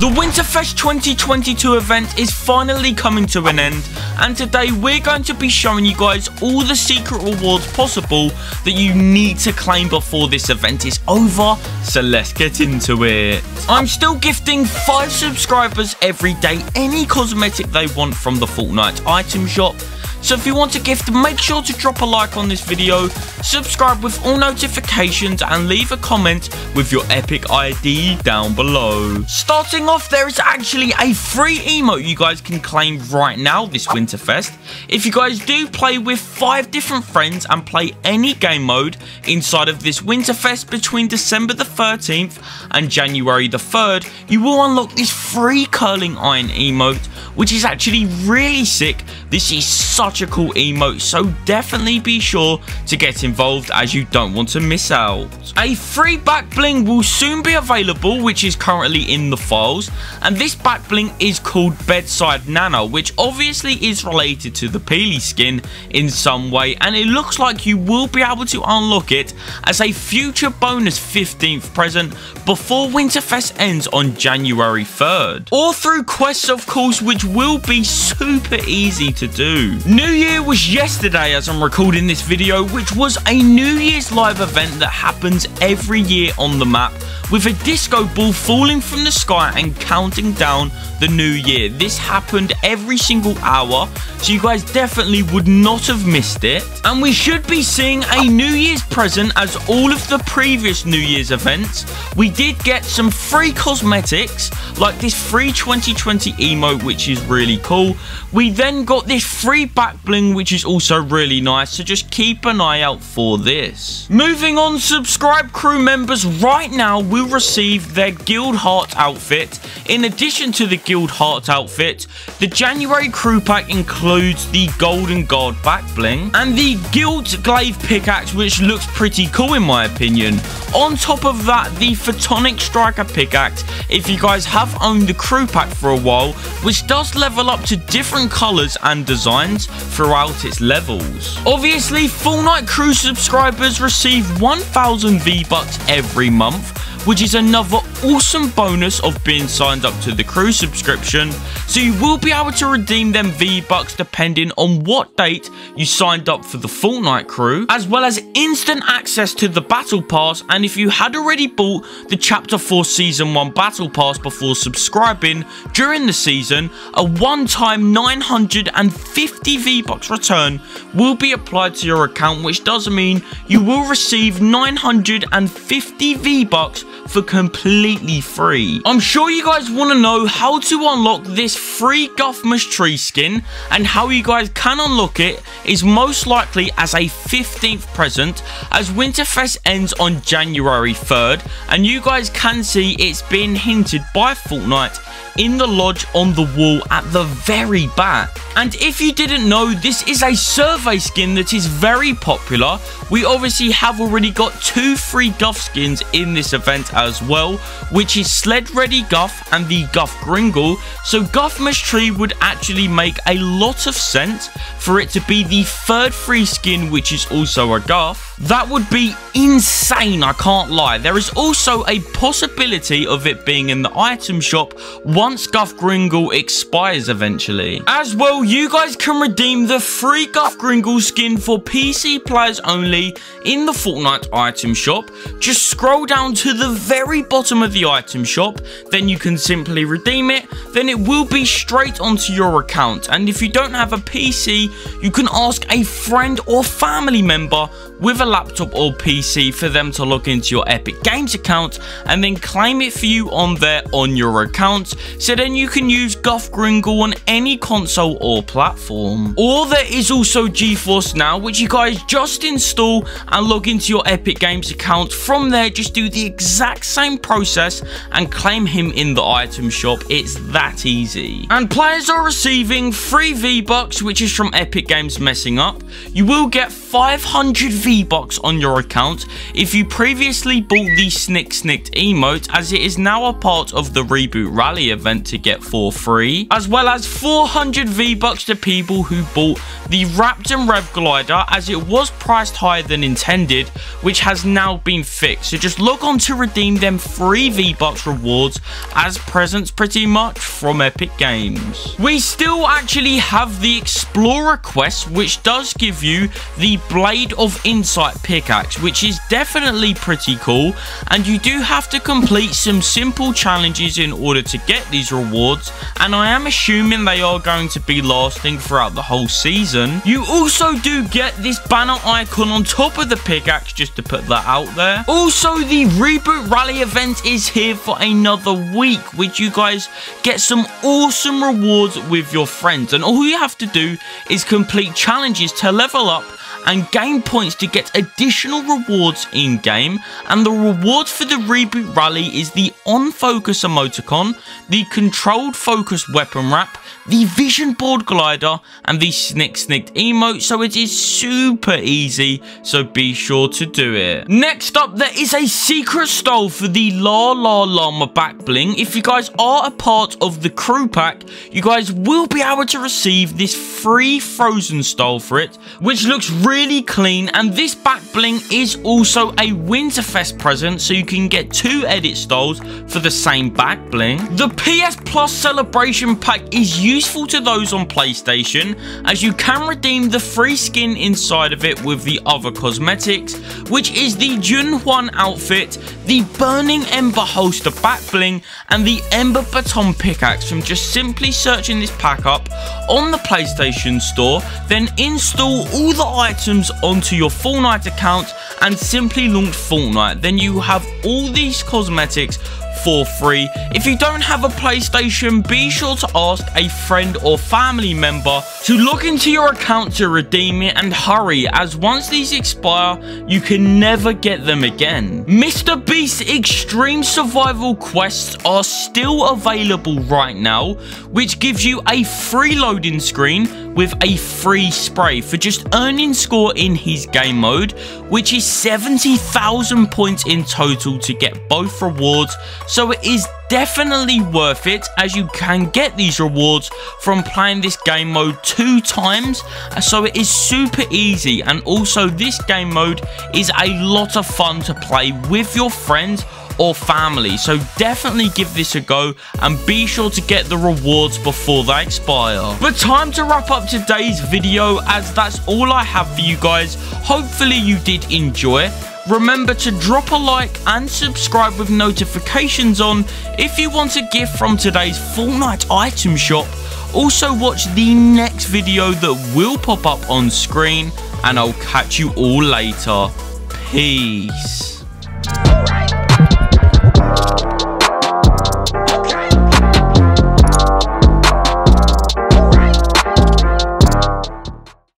The Winterfest 2022 event is finally coming to an end, and today we're going to be showing you guys all the secret rewards possible that you need to claim before this event is over, so let's get into it. I'm still gifting 5 subscribers every day any cosmetic they want from the Fortnite item shop. So if you want a gift, make sure to drop a like on this video, subscribe with all notifications and leave a comment with your Epic ID down below. Starting off, there is actually a free emote you guys can claim right now this Winterfest. If you guys do play with 5 different friends and play any game mode inside of this Winterfest between December the 13th and January the 3rd, you will unlock this free curling iron emote, which is actually really sick. This is such a cool emote, so definitely be sure to get involved as you don't want to miss out. A free back bling will soon be available, which is currently in the files, and this back bling is called Bedside Nana, which obviously is related to the Peely skin in some way, and it looks like you will be able to unlock it as a future bonus 15th present before Winterfest ends on January 3rd. Or through quests, of course, which will be super easy to do. New Year was yesterday as I'm recording this video, which was a New Year's live event that happens every year on the map, with a disco ball falling from the sky and counting down the new year. This happened every single hour, so you guys definitely would not have missed it. And we should be seeing a New Year's present, as all of the previous New Year's events, we did get some free cosmetics, like this free 2020 emote, which is really cool. We then got this free back bling, which is also really nice, so just keep an eye out for this. Moving on, subscribe crew members right now will receive their Guild Heart outfit. In addition to the Guild Heart outfit, the January crew pack includes the Golden Guard back bling and the Guild Glaive pickaxe, which looks pretty cool in my opinion. On top of that, the Photonic Striker pickaxe, if you guys have owned the crew pack for a while, which does level up to different colours and designs throughout its levels. Obviously, Fortnite crew subscribers receive 1,000 V-Bucks every month, which is another awesome bonus of being signed up to the crew subscription, so you will be able to redeem them V-Bucks depending on what date you signed up for the Fortnite crew, as well as instant access to the battle pass. And if you had already bought the Chapter 4 Season 1 battle pass before subscribing during the season, a one-time 950 V-Bucks return will be applied to your account, which does mean you will receive 950 V-Bucks for completely free. I'm sure you guys want to know how to unlock this free Guff Mistree skin, and how you guys can unlock it is most likely as a 15th present, as Winterfest ends on January 3rd, and you guys can see it's been hinted by Fortnite in the lodge on the wall at the very back. And if you didn't know, this is a survey skin that is very popular. We obviously have already got 2 free Guff skins in this event as well, which is Sled Ready Guff and the Guff Gringle, so Guff Mistree would actually make a lot of sense for it to be the 3rd free skin, which is also a Guff. That would be insane, I can't lie. There is also a possibility of it being in the item shop once Guff Gringle expires eventually. As well, you guys can redeem the free Guff Gringle skin for PC players only in the Fortnite item shop. Just scroll down to the very bottom of the item shop, then you can simply redeem it, then it will be straight onto your account. And if you don't have a PC, you can ask a friend or family member with a laptop or PC for them to log into your Epic Games account and then claim it for you on there on your account, so then you can use Guff Gringle on any console or platform. Or there is also GeForce Now, which you guys just install and log into your Epic Games account. From there, just do the exact same process and claim him in the item shop. It's that easy. And players are receiving free V-Bucks, which is from Epic Games messing up. You will get 500 V-Bucks V-Bucks on your account if you previously bought the Snick Snicked emote, as it is now a part of the Reboot Rally event to get for free, as well as 400 V-Bucks to people who bought the Raptor Rev Glider, as it was priced higher than intended, which has now been fixed. So just log on to redeem them free V-Bucks rewards as presents pretty much from Epic Games. We still actually have the Explorer quest, which does give you the Blade of Insight pickaxe, which is definitely pretty cool, and you do have to complete some simple challenges in order to get these rewards, and I am assuming they are going to be lasting throughout the whole season. You also do get this banner icon on top of the pickaxe, just to put that out there. Also, the Reboot Rally event is here for another week, which you guys get some awesome rewards with your friends, and all you have to do is complete challenges to level up and gain points to get additional rewards in game. And the reward for the Reboot Rally is the On Focus emoticon, the Controlled Focus weapon wrap, the Vision Board glider, and the Snick Snicked emote. So it is super easy, so be sure to do it. Next up, there is a secret stole for the La La Llama back bling. If you guys are a part of the crew pack, you guys will be able to receive this free frozen stole for it, which looks really clean. And this back bling is also a Winterfest present, so you can get 2 edit styles for the same back bling. The PS Plus celebration pack is useful to those on PlayStation, as you can redeem the free skin inside of it with the other cosmetics, which is the Jun-Hwan outfit, the Burning Ember Holster back bling, and the Ember Baton pickaxe from just simply searching this pack up on the PlayStation Store, then install all the items onto your Fortnite account and simply launch Fortnite. Then you have all these cosmetics for free. If you don't have a PlayStation, be sure to ask a friend or family member to log into your account to redeem it, and hurry, as once these expire you can never get them again. Mr. Beast's extreme survival quests are still available right now, which gives you a free loading screen with a free spray for just earning score in his game mode, which is 70,000 points in total to get both rewards. So it is definitely worth it, as you can get these rewards from playing this game mode 2 times, so it is super easy. And also, this game mode is a lot of fun to play with your friends or family, so definitely give this a go and be sure to get the rewards before they expire. But time to wrap up today's video, as that's all I have for you guys. Hopefully you did enjoy. Remember to drop a like and subscribe with notifications on if you want a gift from today's Fortnite item shop. Also watch the next video that will pop up on screen, and I'll catch you all later. Peace.